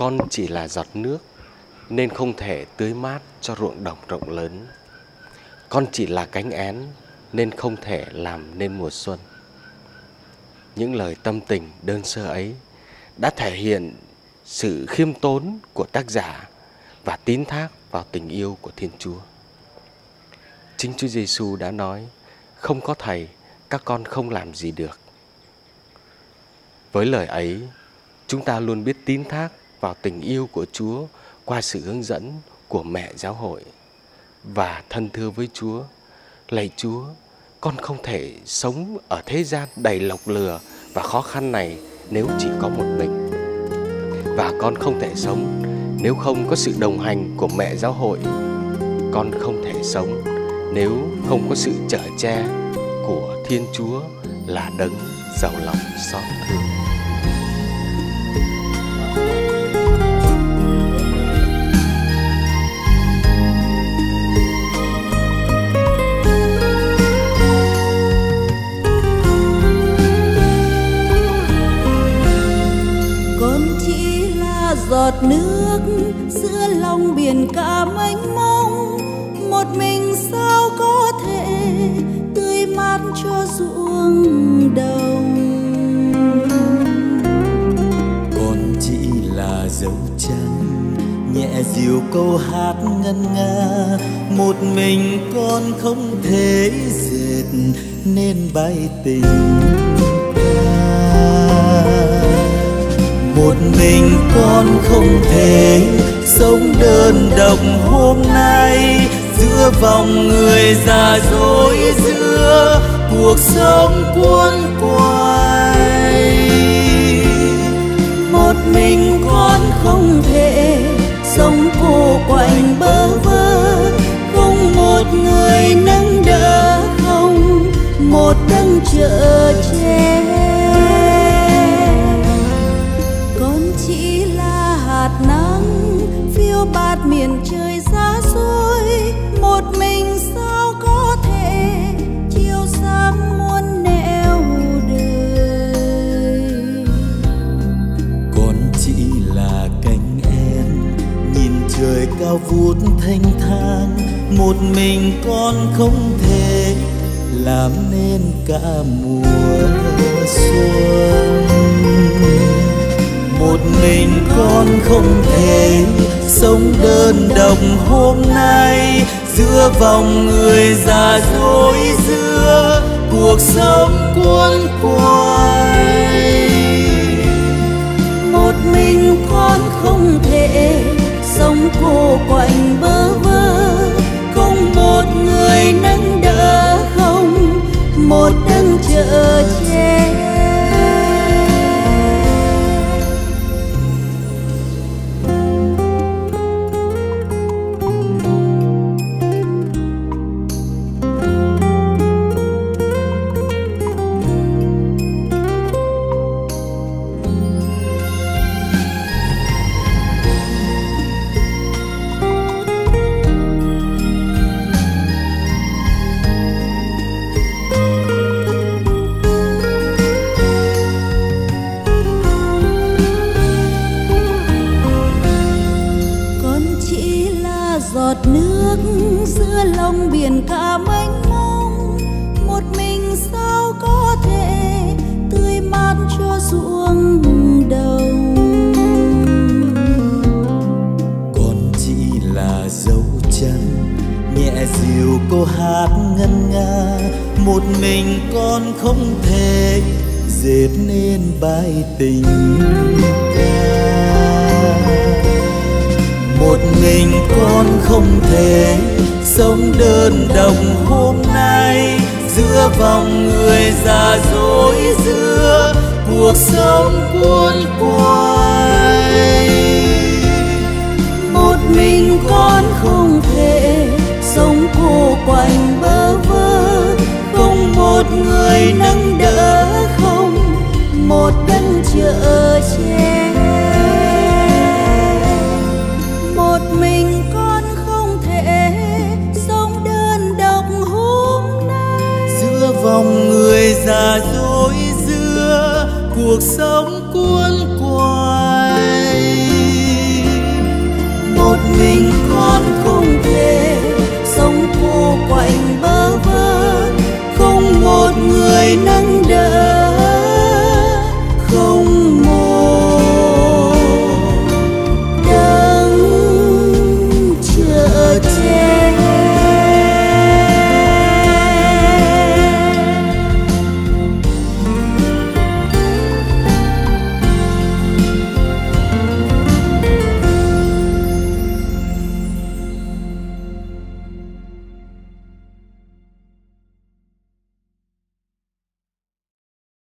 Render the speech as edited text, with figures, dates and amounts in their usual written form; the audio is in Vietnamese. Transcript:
con chỉ là giọt nước nên không thể tưới mát cho ruộng đồng rộng lớn. Con chỉ là cánh én nên không thể làm nên mùa xuân. Những lời tâm tình đơn sơ ấy đã thể hiện sự khiêm tốn của tác giả và tín thác vào tình yêu của Thiên Chúa. Chính Chúa Giêsu đã nói, không có Thầy, các con không làm gì được. Với lời ấy, chúng ta luôn biết tín thác vào tình yêu của Chúa qua sự hướng dẫn của Mẹ Giáo hội và thân thưa với Chúa, lạy Chúa, con không thể sống ở thế gian đầy lọc lừa và khó khăn này nếu chỉ có một mình. Và con không thể sống nếu không có sự đồng hành của Mẹ Giáo hội. Con không thể sống nếu không có sự chở che của Thiên Chúa là Đấng giàu lòng xót thương. Giọt nước giữa lòng biển cả mênh mông, một mình sao có thể tươi mát cho ruộng đồng. Con chỉ là dấu trắng nhẹ dịu câu hát ngân nga, một mình con không thể dệt nên bài tình. Một mình con không thể sống đơn độc hôm nay, giữa vòng người già dối, giữa cuộc sống cuốn quay. Một mình con không thể sống cô quạnh bơ vơ, không một người nâng đỡ, không một đấng chở che. Bát miền trời xa xôi, một mình sao có thể chiều sáng muôn nẻo đời. Con chỉ là cánh én nhìn trời cao vút thanh thang, một mình con không thể làm nên cả mùa xuân. Một mình con không thể sống đơn độc hôm nay, giữa vòng người già dối, giữa cuộc sống cuốn quay. Một mình con không thể sống cô quạnh bơ vơ, không một người nâng đỡ, không một đấng chở che. Giọt nước giữa lòng biển cả mênh mông, một mình sao có thể tươi mát cho ruộng đồng. Con chỉ là dấu chân nhẹ dịu câu hát ngân nga, một mình con không thể dệt nên bài tình ca. Một mình con không thể sống đơn độc hôm nay, giữa vòng người già dối, giữa cuộc sống cuốn quay. Một mình con không thể sống cô quạnh bơ vơ, không một người nâng đỡ, không một đấng chở che. Vòng người già dối, giữa cuộc sống cuốn quay.